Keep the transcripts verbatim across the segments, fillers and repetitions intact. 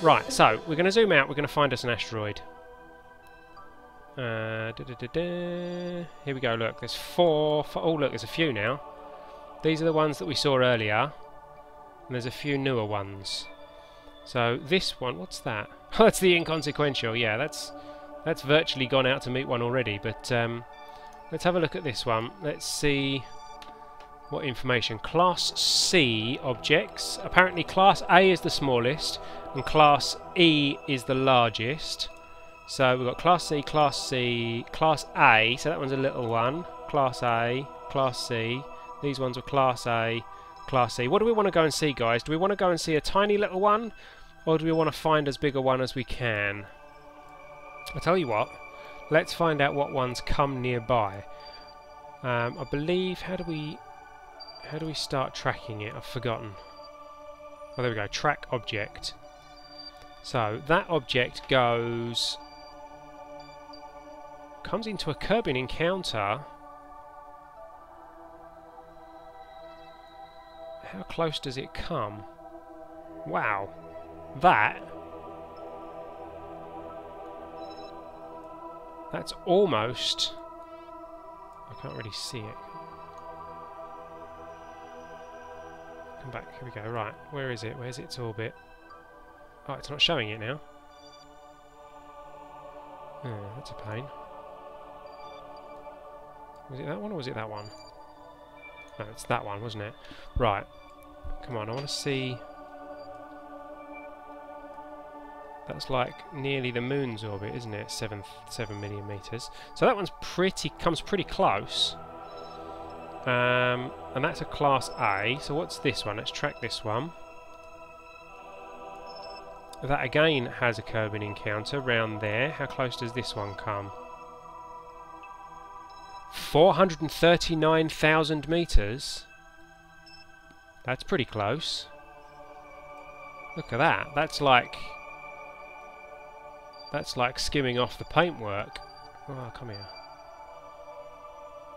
Right, so we're going to zoom out. We're going to find us an asteroid. Uh, da -da -da -da. Here we go. Look, there's four, four. Oh, look, there's a few now. These are the ones that we saw earlier, and there's a few newer ones. So this one, what's that? Oh, that's the inconsequential. Yeah, that's that's virtually gone out to meet one already. But um, let's have a look at this one. Let's see what information. Class C objects. Apparently, Class A is the smallest, and Class E is the largest. So we've got Class C, Class C, Class A, so that one's a little one, Class A, Class C, these ones were Class A, Class C. What do we want to go and see, guys? Do we want to go and see a tiny little one, or do we want to find as big a one as we can? I'll tell you what, let's find out what ones come nearby. Um, I believe, how do we, how do we start tracking it? I've forgotten. Oh, there we go, track object. So that object goes... comes into a Kerbin encounter. How close does it come? Wow, that that's almost... I can't really see it. Come back, here we go. Right, where is it? Where's its orbit? Oh, it's not showing it now. Oh, that's a pain. Was it that one or was it that one? No, it's that one, wasn't it? Right. Come on, I want to see... That's like nearly the moon's orbit, isn't it? Seven, seven million metres. So that one's pretty... comes pretty close. Um, and that's a Class A. So what's this one? Let's track this one. That again has a Kerbin encounter round there. How close does this one come? four hundred thirty-nine thousand metres. That's pretty close. Look at that. That's like... that's like skimming off the paintwork. Oh, come here.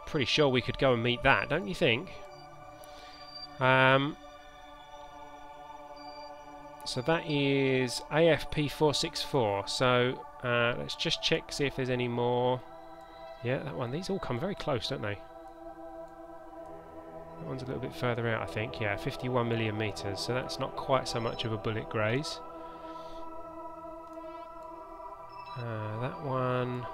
Pretty sure we could go and meet that, don't you think? Um, so that is A F P four sixty-four. So uh, let's just check, see if there's any more. Yeah, that one. These all come very close, don't they? That one's a little bit further out, I think. Yeah, fifty-one million metres. So that's not quite so much of a bullet graze. Uh, that one...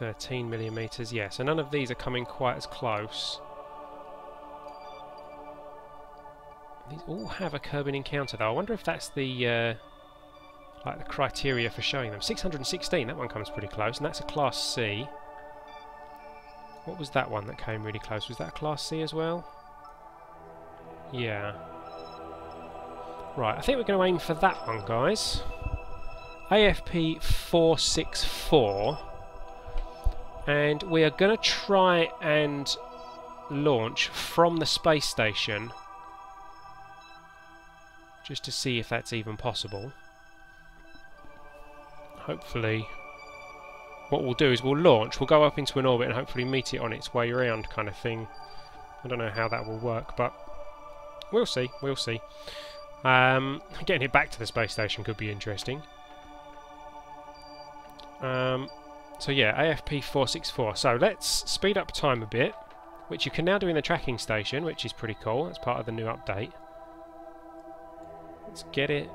thirteen million metres. Yeah, so none of these are coming quite as close. These all have a Kerbin encounter, though. I wonder if that's the uh, like the criteria for showing them. six hundred sixteen, that one comes pretty close, and that's a Class C. What was that one that came really close? Was that a Class C as well? Yeah. Right, I think we're going to aim for that one, guys. A F P four sixty-four. And we are going to try and launch from the space station, just to see if that's even possible. Hopefully, what we'll do is we'll launch, we'll go up into an orbit and hopefully meet it on its way around, kind of thing. I don't know how that will work, but we'll see, we'll see. Um, getting it back to the space station could be interesting. Um, so yeah, A F P four sixty-four. So let's speed up time a bit, which you can now do in the tracking station, which is pretty cool. That's part of the new update. Let's get it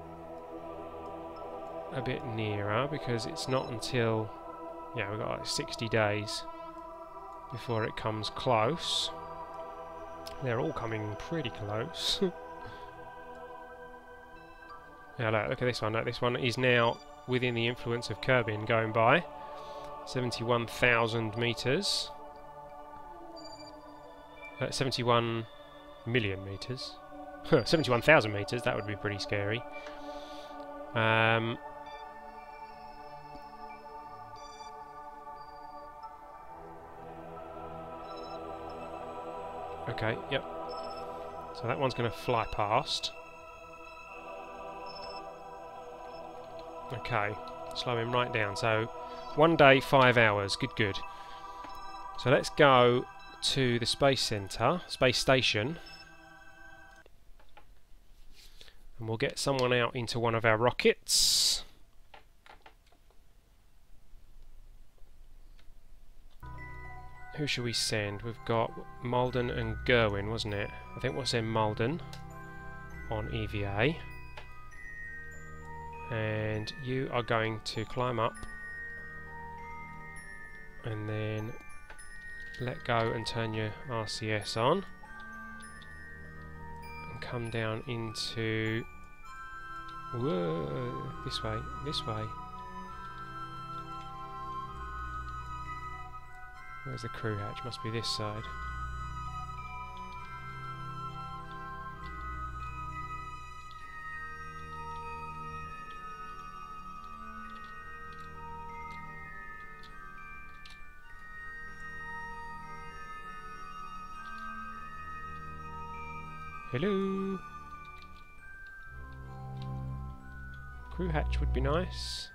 a bit nearer, because it's not until, yeah, we've got like sixty days before it comes close. They're all coming pretty close. Now look, look at this one. Look, this one is now within the influence of Kerbin going by. seventy-one thousand metres. Uh, seventy-one million metres. seventy-one thousand metres, that would be pretty scary. Um, okay, yep. So that one's going to fly past. Okay, slow him right down. So, one day, five hours. Good, good. So let's go to the Space Center, Space Station, and we'll get someone out into one of our rockets. Who should we send? We've got Malden and Gerwin, wasn't it? I think we'll send Malden on E V A. And you are going to climb up and then let go and turn your R C S on and come down into... Whoa, this way, this way. Where's the crew hatch? Must be this side. Hello. Crew hatch would be nice.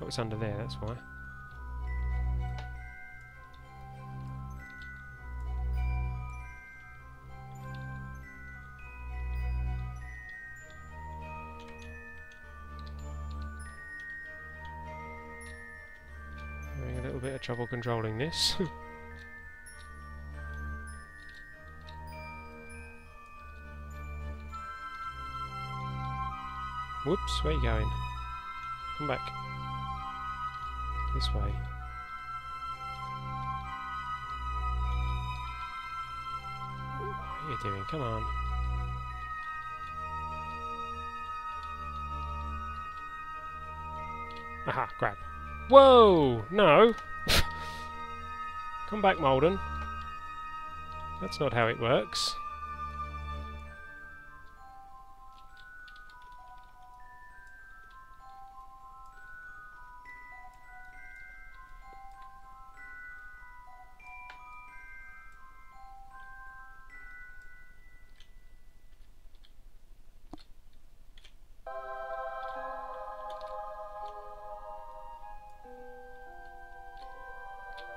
Oh, it's under there, that's why. Having a little bit of trouble controlling this. Whoops, where are you going? Come back. This way. What are you doing? Come on. Aha, grab. Whoa! No! Come back, Malden. That's not how it works.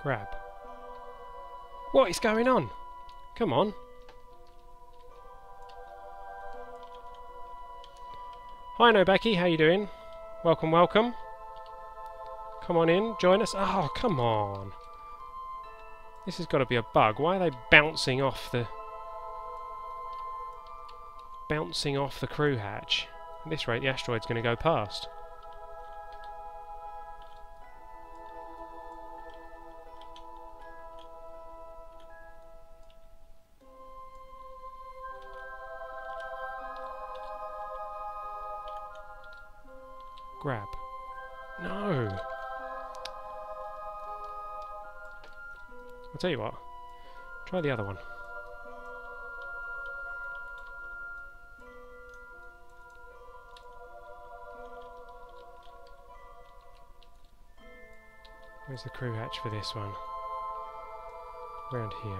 Grab. What is going on? Come on. Hi Nobeki, how you doing? Welcome, welcome. Come on in, join us. Oh, come on. This has got to be a bug. Why are they bouncing off the... bouncing off the crew hatch? At this rate, the asteroid's going to go past. Grab. No! I'll tell you what. Try the other one. Where's the crew hatch for this one? Around here.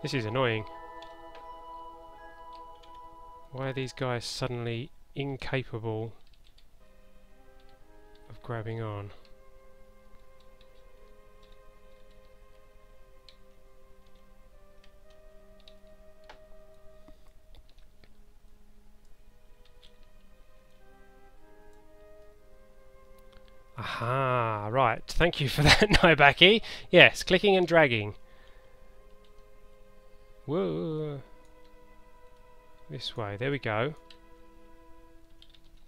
This is annoying. Why are these guys suddenly incapable of grabbing on? Aha, right. Thank you for that, Nobaki. Yes, clicking and dragging. Whoa! This way, there we go.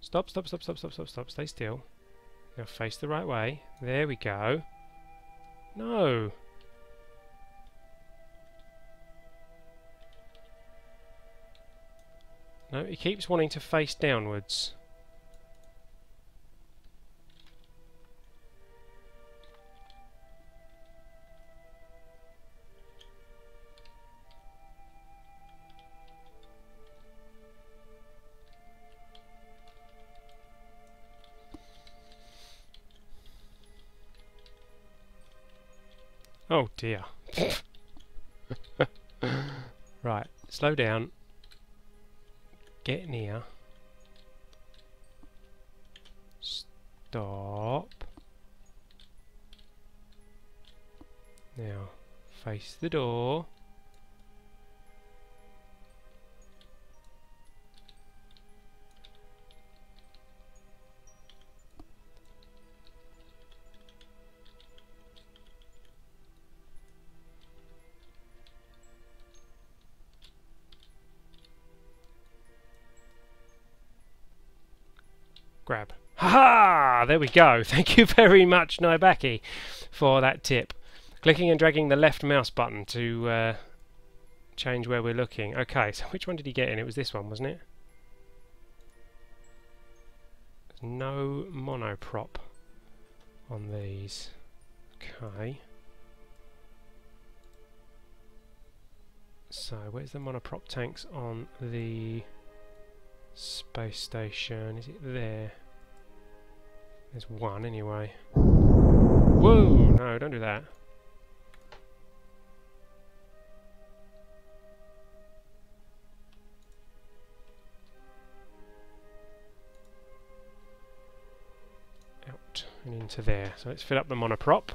Stop, stop, stop, stop, stop, stop, stop, stay still. Now face the right way. There we go. No! No, he keeps wanting to face downwards. Oh dear. Right. slow down, get near, stop, now face the door, grab. Ha-ha! There we go. Thank you very much, Nibaki, for that tip. Clicking and dragging the left mouse button to uh, change where we're looking. Okay, so which one did he get in? It was this one, wasn't it? No monoprop on these. Okay. So, where's the monoprop tanks on the space station? Is it there? There's one anyway. Whoa! No, don't do that. Out and into there. So let's fill up the monoprop.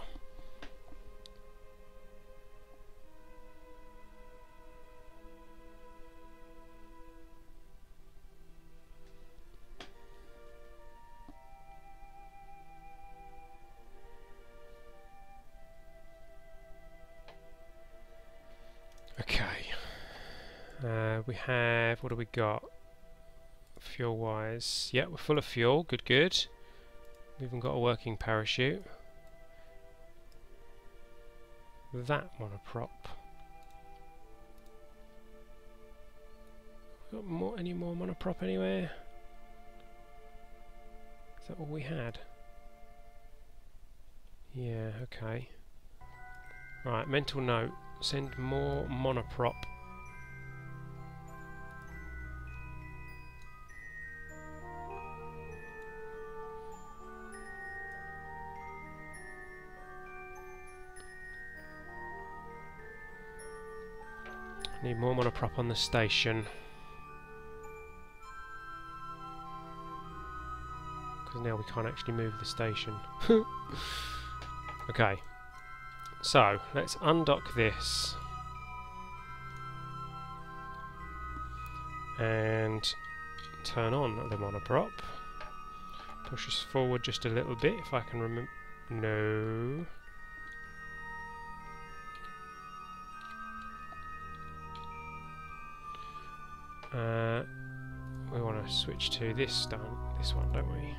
Have, what do we got fuel wise? Yeah, we're full of fuel, good good. We even got a working parachute. That monoprop. We got more any more monoprop anywhere? Is that all we had? Yeah, okay. Right, mental note, send more monoprop. Need more monoprop on the station, because now we can't actually move the station. Okay, so let's undock this and turn on the monoprop. Push us forward just a little bit if I can remember. No. Uh, we want to switch to this, this one, don't we?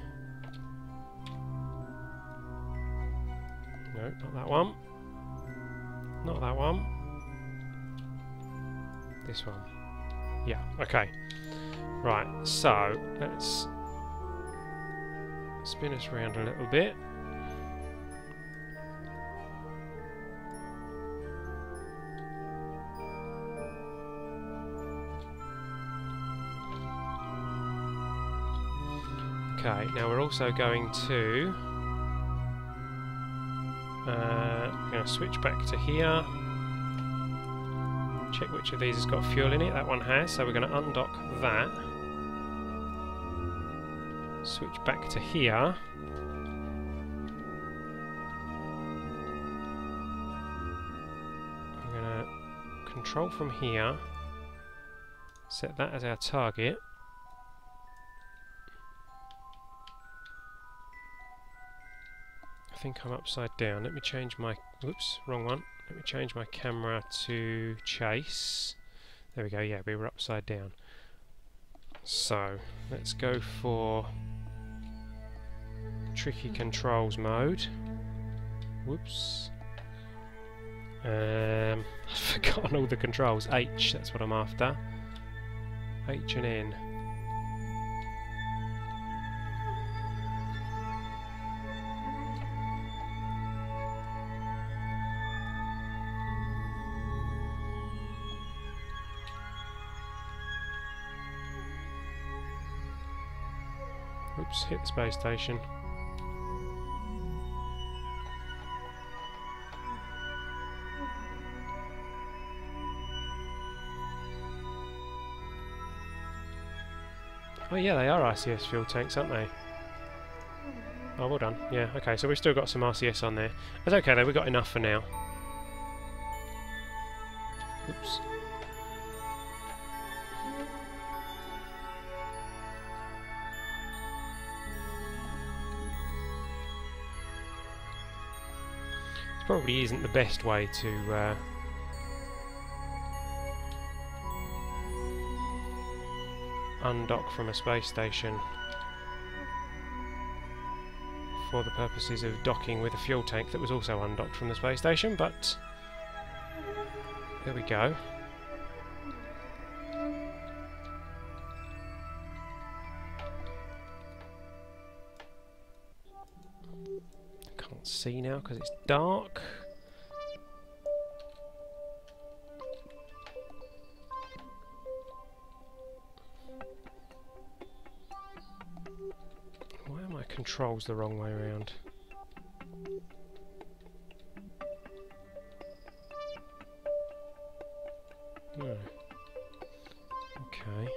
No, not that one. Not that one. This one. Yeah, okay. Right, so let's spin us around a little bit. Okay, now we're also going to uh, we're going to switch back to here, check which of these has got fuel in it. That one has, so we're going to undock that, switch back to here, I'm going to control from here, set that as our target. I think I'm upside down. Let me change my... Oops, wrong one. Let me change my camera to chase. There we go. Yeah, we were upside down. So, let's go for tricky controls mode. Whoops. Um, I've forgotten all the controls. H, that's what I'm after. H and N. Oops, hit the space station. Oh yeah, they are R C S fuel tanks, aren't they? Oh, well done. Yeah, okay, so we've still got some R C S on there. That's okay though, we've got enough for now. Oops. This probably isn't the best way to... Uh, undock from a space station for the purposes of docking with a fuel tank that was also undocked from the space station, but there we go. Can't see now because it's dark. Why are my controls the wrong way around? No. Okay.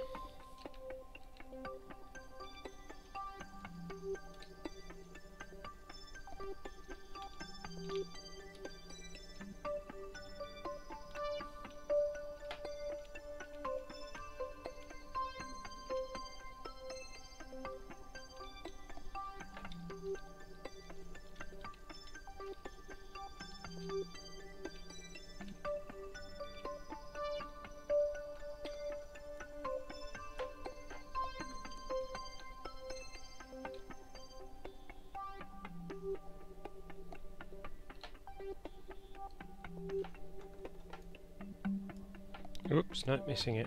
Oops, no, missing it.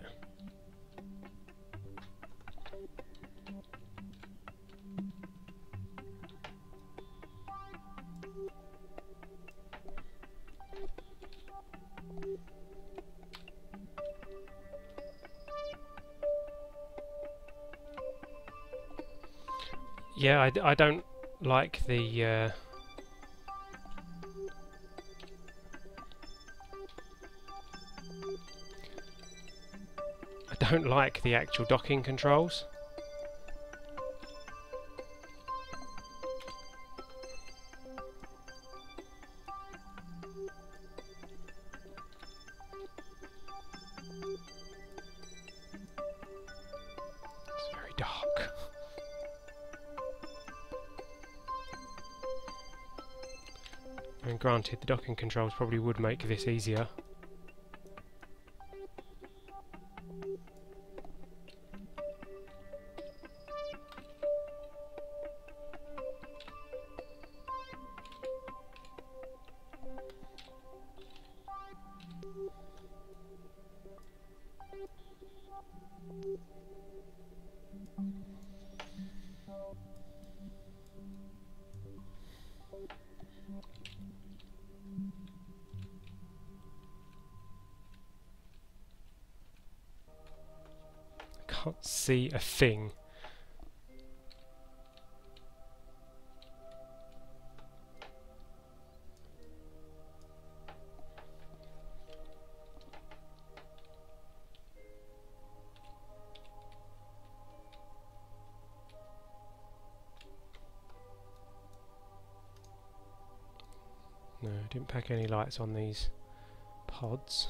Yeah, I, d I don't like the... Uh I don't like the actual docking controls. It's very dark. And granted, the docking controls probably would make this easier. Can't see a thing. No, I didn't pack any lights on these pods.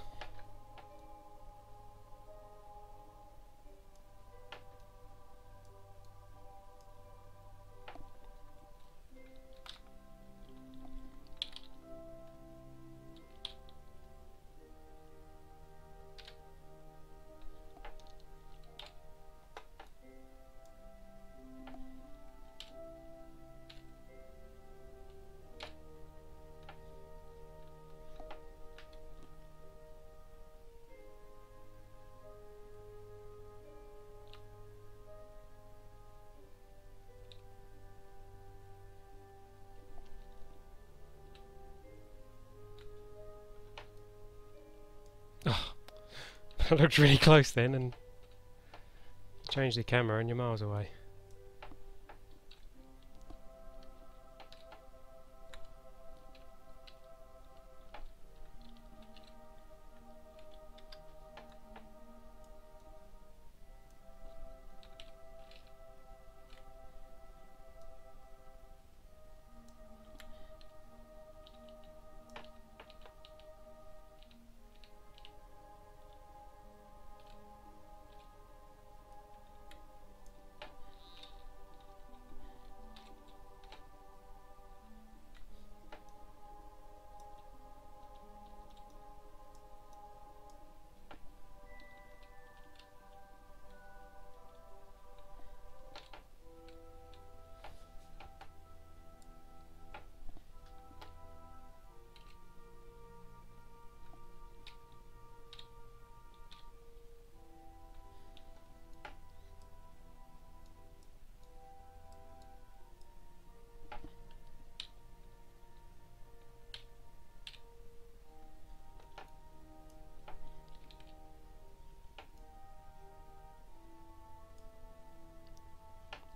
I looked really close then and changed the camera and you're miles away.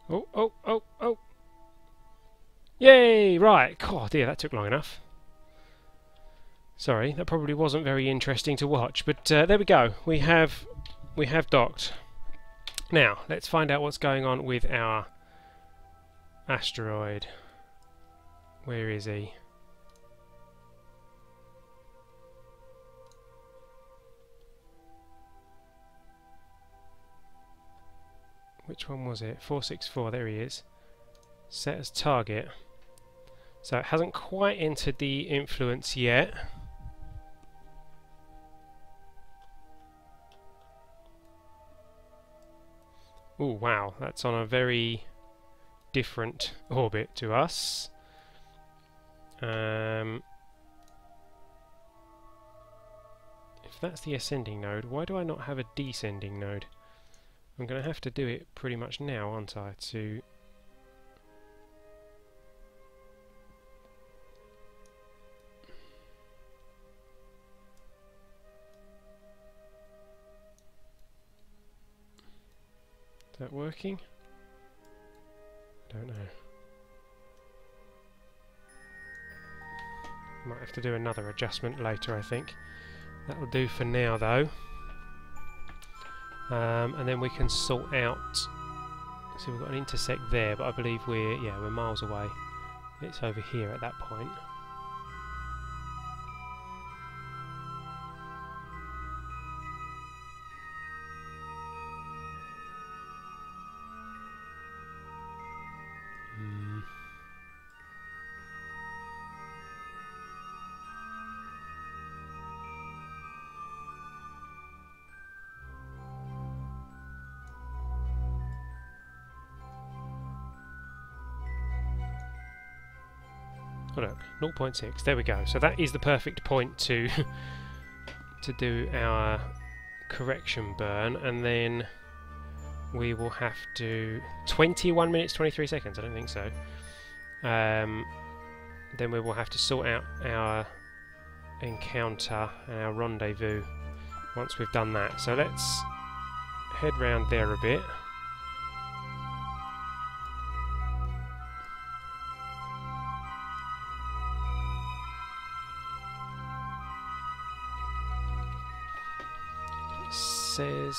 Oh, oh, oh, oh. Yay! Right. God, dear, that took long enough. Sorry, that probably wasn't very interesting to watch, but uh, there we go. We have, we have docked. Now, let's find out what's going on with our asteroid. Where is he? Which one was it? four six four, there he is. Set as target. So it hasn't quite entered the influence yet. Oh wow, that's on a very different orbit to us. Um, if that's the ascending node, why do I not have a descending node? I'm going to have to do it pretty much now, aren't I, to... Is that working? I don't know. Might have to do another adjustment later, I think. That'll do for now, though. Um, and then we can sort out. So we've got an intersect there, but I believe we're yeah we're miles away. It's over here at that point. Look, zero point six, there we go. So that is the perfect point to to do our correction burn, and then we will have to... twenty-one minutes twenty-three seconds, I don't think so. Um, then we will have to sort out our encounter and our rendezvous once we've done that. So let's head round there a bit. Says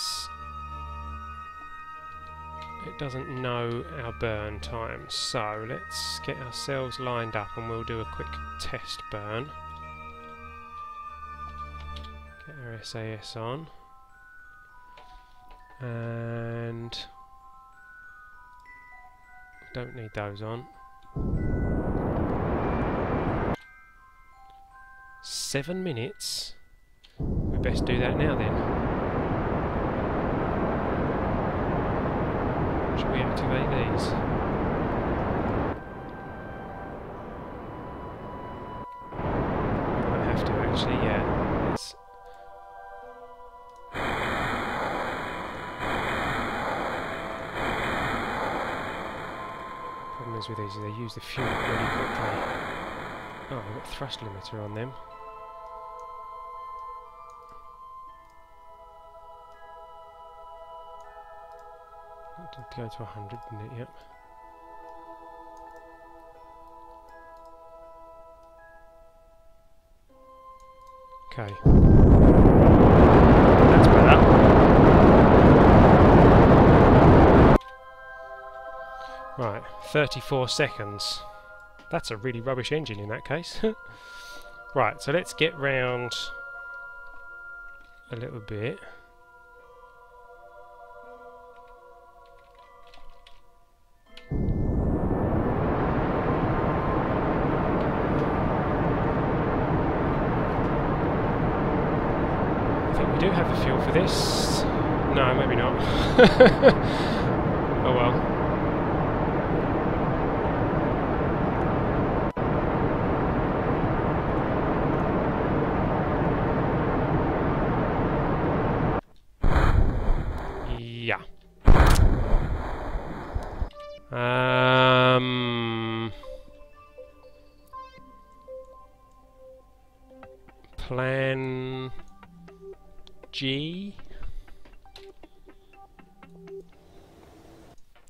it doesn't know our burn time, so let's get ourselves lined up and we'll do a quick test burn. Get our S A S on, and don't need those on. Seven minutes. We best do that now then. Should we activate these? We might have to actually, yeah. Let's problem is with these is they use the fuel really quickly. Oh, we've got thrust limiter on them. Did go to one hundred, didn't it? Yep. Okay. That's better. Right, thirty-four seconds. That's a really rubbish engine in that case. Right, so let's get round a little bit. This? No, maybe not. Oh well. Yeah. Um. Plan G.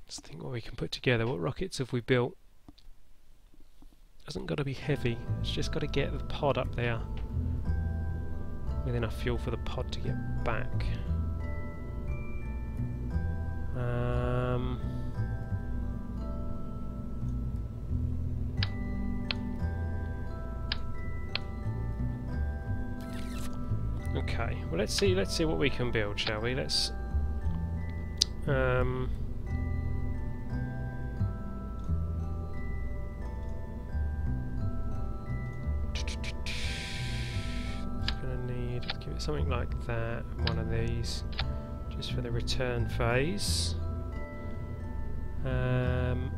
Let's think what we can put together. What rockets have we built? Hasn't got to be heavy. It's just got to get the pod up there with enough fuel for the pod to get back. Um, okay. Well, let's see. Let's see what we can build, shall we? Let's. Um, something like that, one of these, just for the return phase. Um,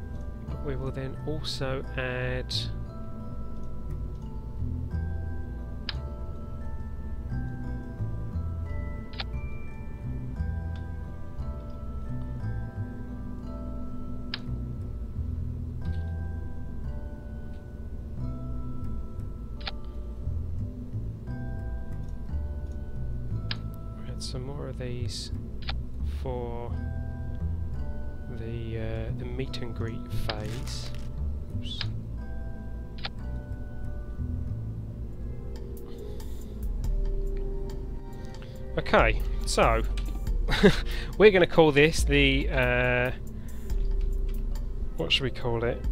but we will then also add some more of these for the uh, the meet and greet phase. Oops. Okay, so we're going to call this the uh, what should we call it?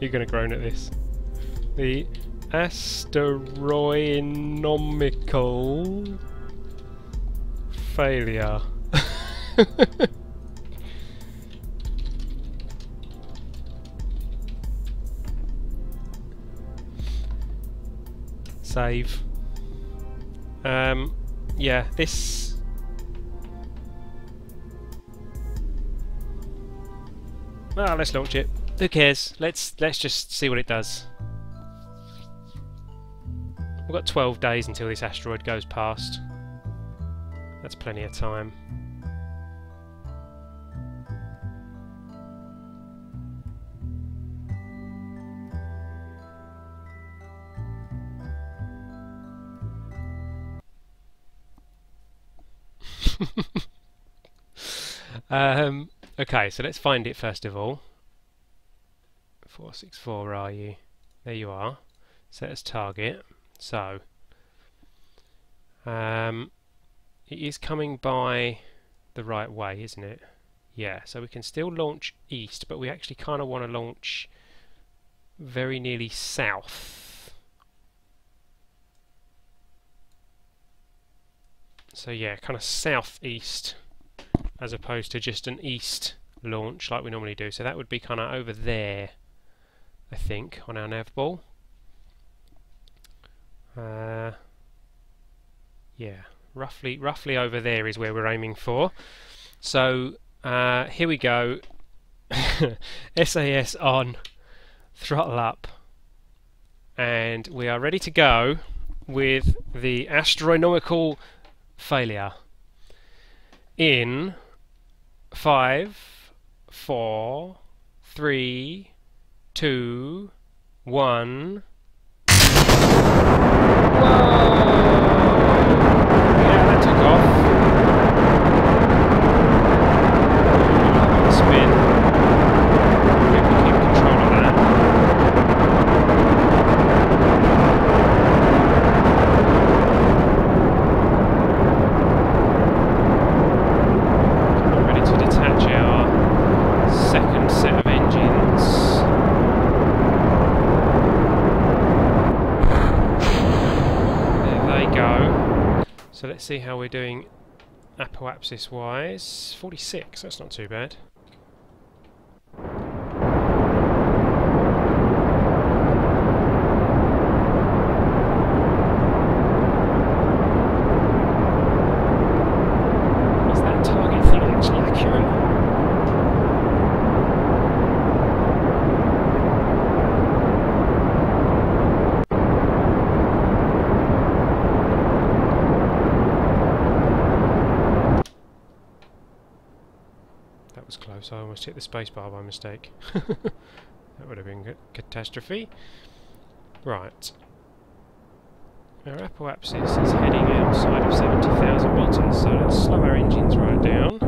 You're going to groan at this. The Asteroinomical failure. Save. Um, yeah, this... Ah, let's launch it. Who cares? Let's, let's just see what it does. We've got twelve days until this asteroid goes past. That's plenty of time. um, okay, so let's find it first of all. four six four, where are you? There you are. Set as target. So, um, it is coming by the right way, isn't it? Yeah, so we can still launch east, but we actually kind of want to launch very nearly south. So yeah, kind of southeast, as opposed to just an east launch like we normally do. So that would be kind of over there, I think, on our nav ball. Uh, yeah, roughly, roughly over there is where we're aiming for. So uh, here we go. S A S on, throttle up, and we are ready to go with the Asteroinomical failure. In five, four, three, two, one. Whoa! Yeah, that took off. Another spin. Maybe we keep control of that. We're ready to detach our second set of engines. So let's see how we're doing apoapsis wise. forty-six, that's not too bad. Is that target thing actually accurate? So I almost hit the spacebar by mistake. That would have been a catastrophe. Right. Our apoapsis is heading outside of seventy thousand watts, so let's slow our engines right down.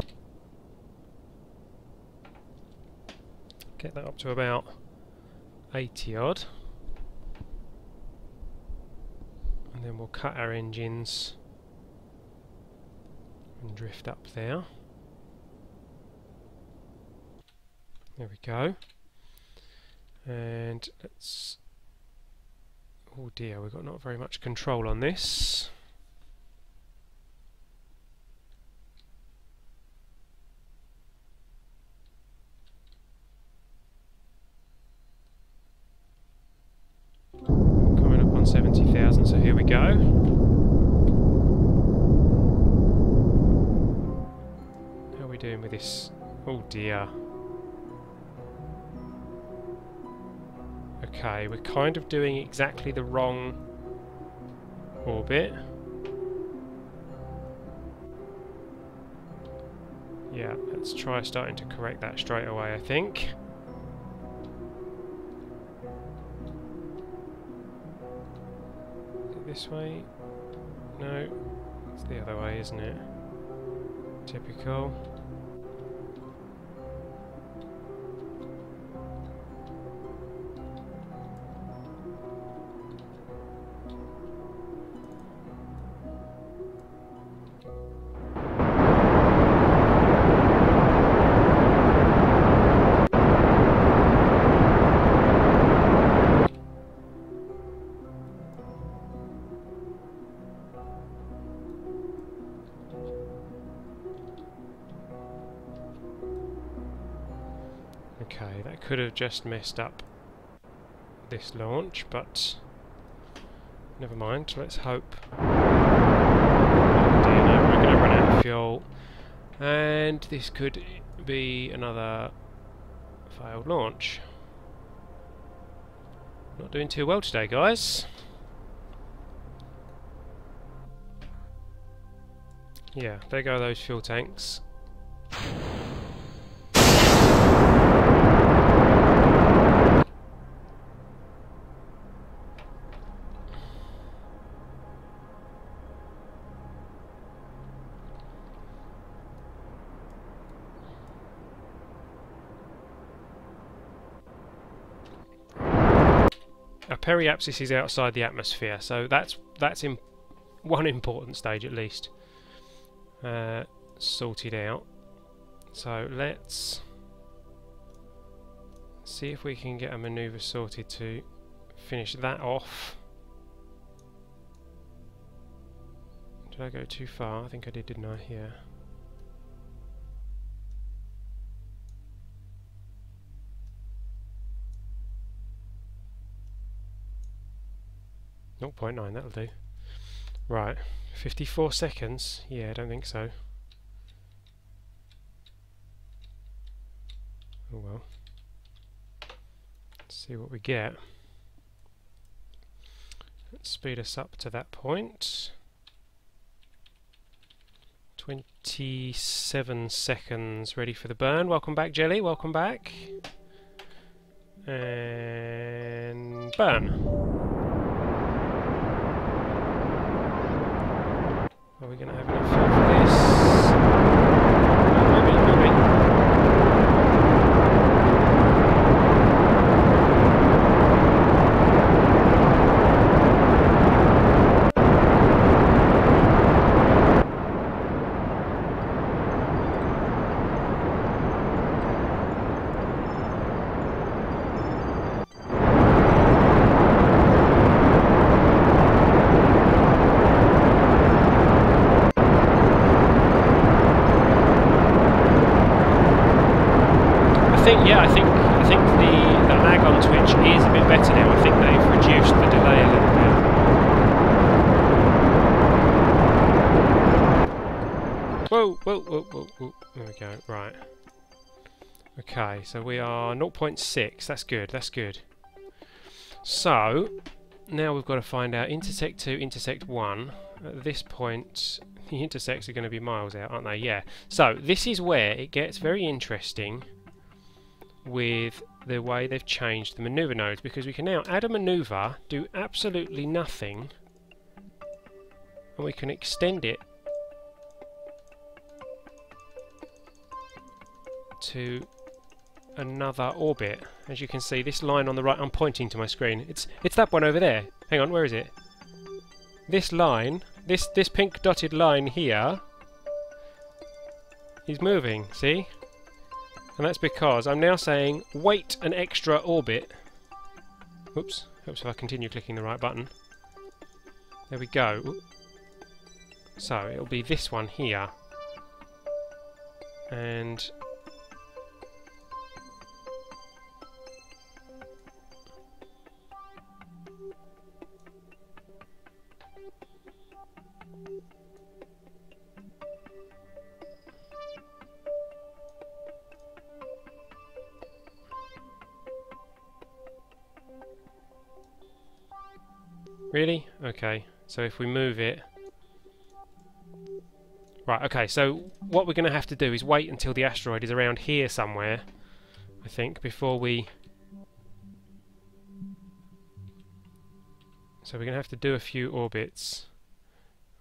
Get that up to about eighty odd. And then we'll cut our engines and drift up there. There we go. And let's... Oh dear, we've got not very much control on this. Coming up on seventy thousand, so here we go. How are we doing with this? Oh dear. Okay, we're kind of doing exactly the wrong orbit. Yeah, let's try starting to correct that straight away, I think. Is it this way? No, it's the other way, isn't it? Typical. Okay, that could have just messed up this launch, but never mind, let's hope. Oh dear, no, we're going to run out of fuel, and this could be another failed launch. Not doing too well today, guys. Yeah, there go those fuel tanks. Periapsis is outside the atmosphere, so that's that's in one important stage at least uh, sorted out. So let's see if we can get a manoeuvre sorted to finish that off. Did I go too far? I think I did, didn't I? Yeah. zero point nine, that'll do. Right, fifty-four seconds? Yeah, I don't think so. Oh well. Let's see what we get. Let's speed us up to that point. twenty-seven seconds ready for the burn. Welcome back, Jelly, welcome back. And burn. Are we going to have enough fuel for this? Moving, moving. Yeah, I think I think the, the lag on Twitch is a bit better now. I think they've reduced the delay a little bit. Whoa, whoa, whoa, whoa, whoa. There we go, right. Okay, so we are zero point six. That's good, that's good. So, now we've got to find out intersect two, intersect one. At this point, the intersects are going to be miles out, aren't they? Yeah. So, this is where it gets very interesting with the way they've changed the manoeuvre nodes, because we can now add a manoeuvre, do absolutely nothing, and we can extend it to another orbit. As you can see, this line on the right, I'm pointing to my screen, it's it's that one over there. Hang on, where is it? This line, this this pink dotted line here is moving, see? And that's because I'm now saying wait an extra orbit. Oops, oops, if I continue clicking the right button. There we go. So it'll be this one here. And really? Okay, so if we move it... Right, okay, so what we're going to have to do is wait until the asteroid is around here somewhere, I think, before we... So we're going to have to do a few orbits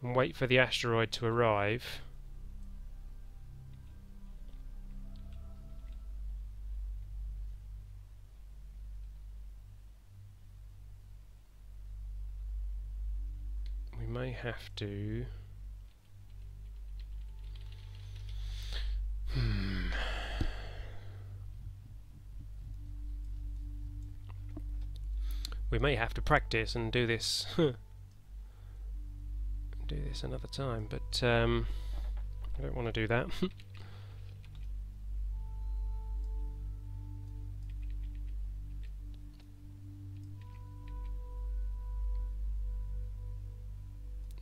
and wait for the asteroid to arrive. May have to. Hmm. We may have to practice and do this. do this another time, but um, I don't want to do that.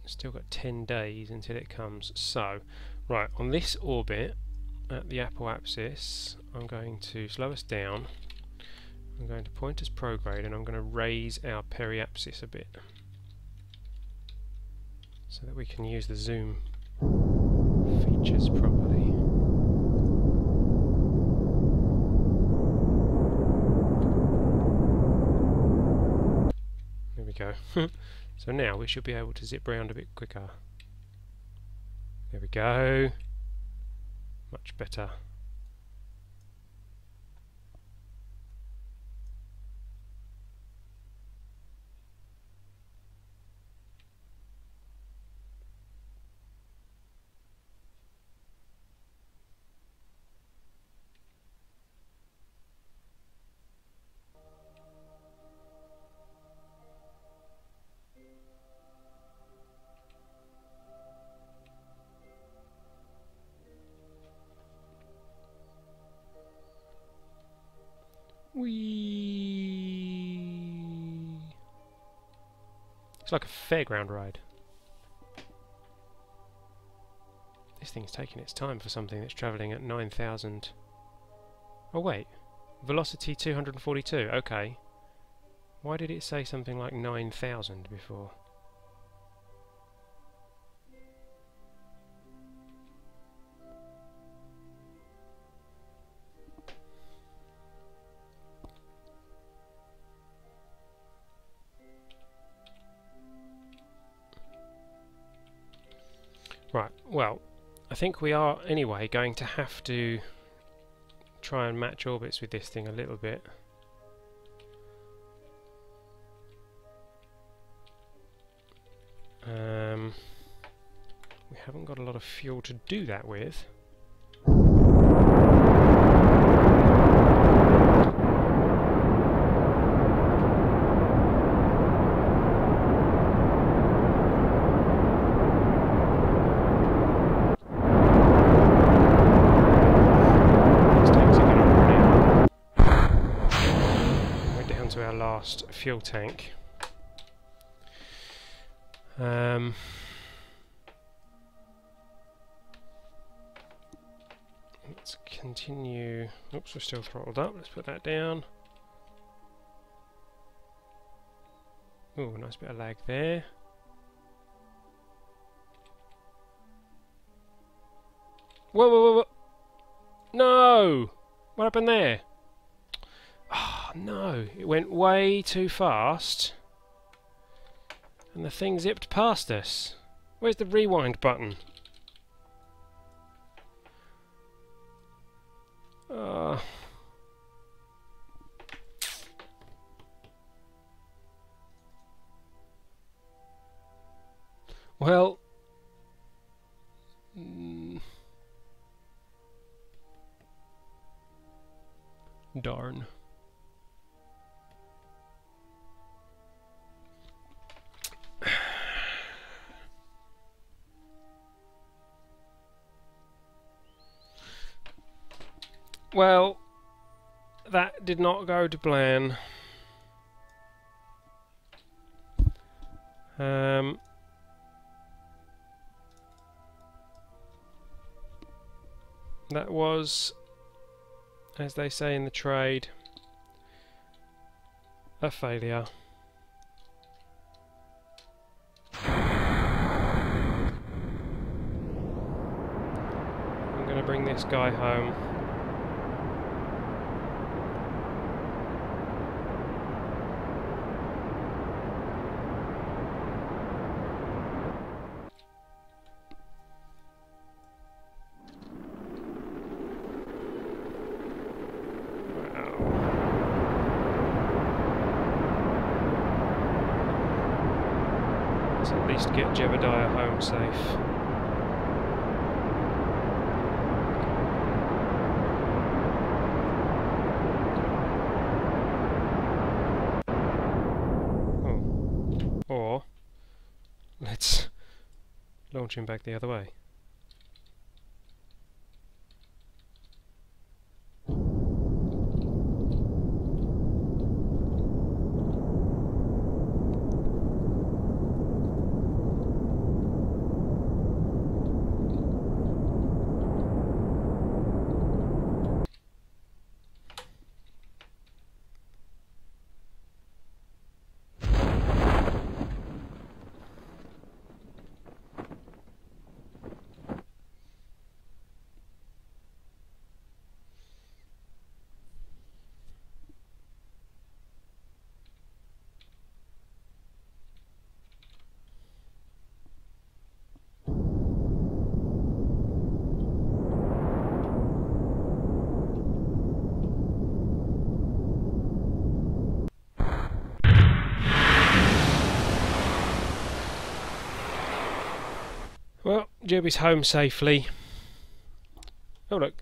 Still got ten days until it comes. So, right, on this orbit at the apoapsis, I'm going to slow us down. I'm going to point us prograde and I'm going to raise our periapsis a bit so that we can use the zoom features properly. There we go. So now we should be able to zip around a bit quicker. There we go. Much better. It's like a fairground ride. This thing's taking its time for something that's travelling at nine thousand. Oh wait, velocity two hundred forty-two, okay. Why did it say something like nine thousand before? Right, well, I think we are anyway going to have to try and match orbits with this thing a little bit. Um, we haven't got a lot of fuel to do that with. Fuel tank. Um, let's continue. Oops, we're still throttled up. Let's put that down. Oh, nice bit of lag there. Whoa, whoa, whoa, whoa. No! What happened there? No, it went way too fast and the thing zipped past us. Where's the rewind button? Uh... Well... Mm. Darn. Well, that did not go to plan. Um... That was, as they say in the trade, a failure. I'm going to bring this guy home. Get Jebediah home safe. Oh. Or let's launch him back the other way. Well, Jebby's home safely. Oh look,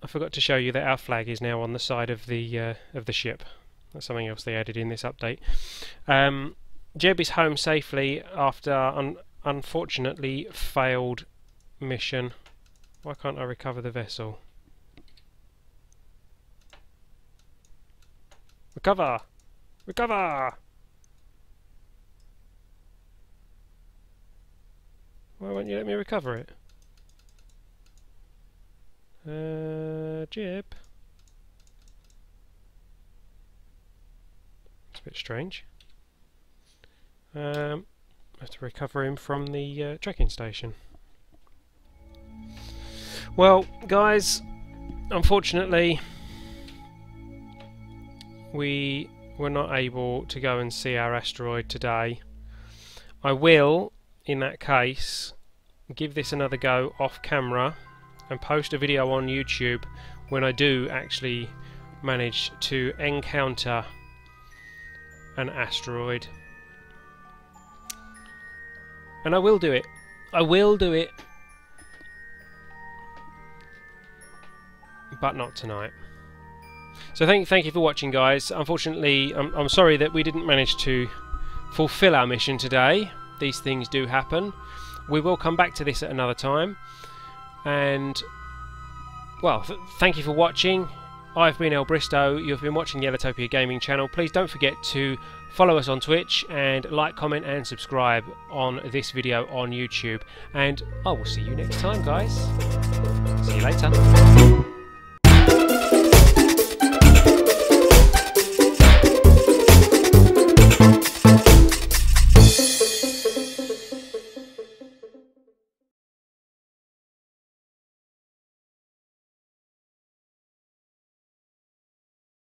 I forgot to show you that our flag is now on the side of the uh, of the ship. That's something else they added in this update. Um, Jebby's home safely after an unfortunately failed mission. Why can't I recover the vessel? Recover! Recover! Why won't you let me recover it? Uh, Jeb. It's a bit strange. Um, I have to recover him from the uh, trekking station. Well, guys, unfortunately, we were not able to go and see our asteroid today. I will, in that case, give this another go off camera and post a video on YouTube when I do actually manage to encounter an asteroid. And I will do it. I will do it. But not tonight. So thank, thank you for watching, guys. Unfortunately, I'm, I'm sorry that we didn't manage to fulfill our mission today. These things do happen. We will come back to this at another time. And, well, th thank you for watching. I've been El Bristow. You've been watching the Ellitopia Gaming channel. Please don't forget to follow us on Twitch and like, comment, and subscribe on this video on YouTube. And I will see you next time, guys. See you later.